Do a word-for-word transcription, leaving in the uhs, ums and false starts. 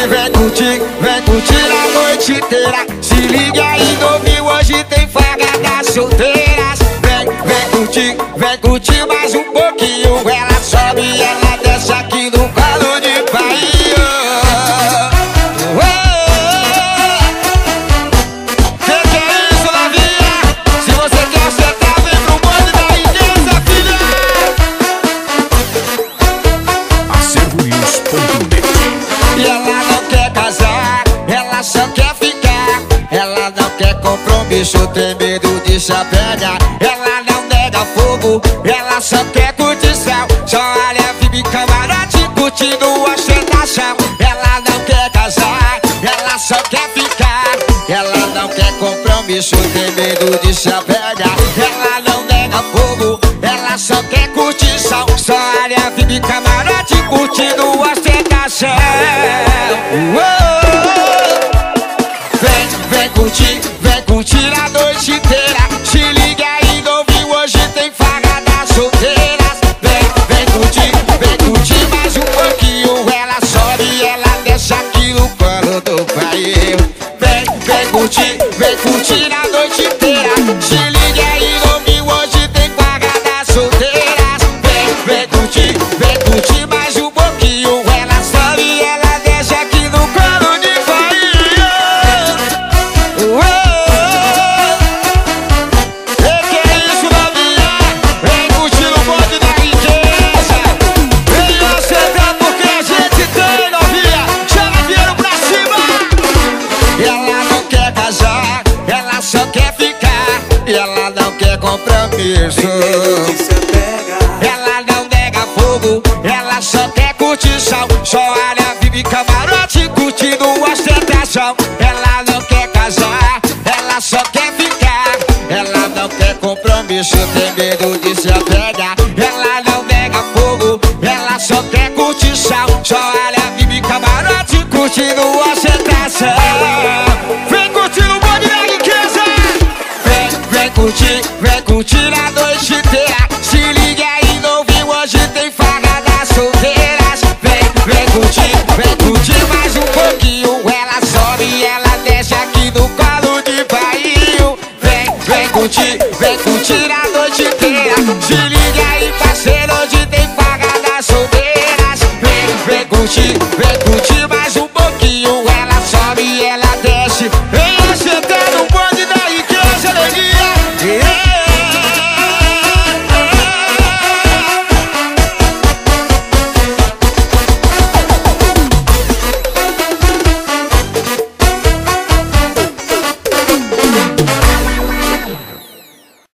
curtir, vem curtir, vem curtir a noite inteira. Se liga aí, novinho, hoje tem farra das solteiras. Vem, vem curtir, vem curtir mais um pouquinho. Ela sobe e ela desce aqui no colo de painho. Bicho tem medo de se apegar. Ela não nega fogo, ela só quer curtição. Só olha, vive camarote, curtindo a ostentação. Ela não quer casar, ela só quer ficar. Ela não quer compromisso, tem medo de se apegar. Ela não nega fogo, ela só quer curtição. Só olha, vive camarote, curtindo a ostentação. Vem, vem curtir, vem curtir a noite inteira. Se liga aí, novinho, hoje tem farra das solteiras. Vem, vem curtir, vem curtir mais um pouquinho. Ela sobe e ela desce aqui no colo do pai. Vem, vem curtir, vem curtir a noite inteira. Se liga aí, novinho, hoje tem farra das solteiras. Vem, vem curtir, vem curtir mais um pouquinho. Ela sobe e ela desce aqui no colo de pai. Ela não quer compromisso, ela não nega fogo, ela só quer curtição. Só olha, vive camarote, curtindo a ostentação. Ela não quer casar, ela só quer ficar. Ela não quer compromisso, tem medo de se apegar. Ela não nega fogo, ela só quer curtição. Só olha, vive camarote, curtindo a ostentação. Vem curtindo o bonde da riqueza. Vem curtir, vem curtir a noite inteira. Se liga aí, novinho, hoje tem farra das solteiras. Vem, vem curtir, vem curtir mais um pouquinho. Ela sobe e ela desce aqui no colo de bainho. Vem, vem curtir, vem curtir a noite inteira. Se liga aí, parceiro, hoje tem farra das solteiras. Vem, vem curtir, vem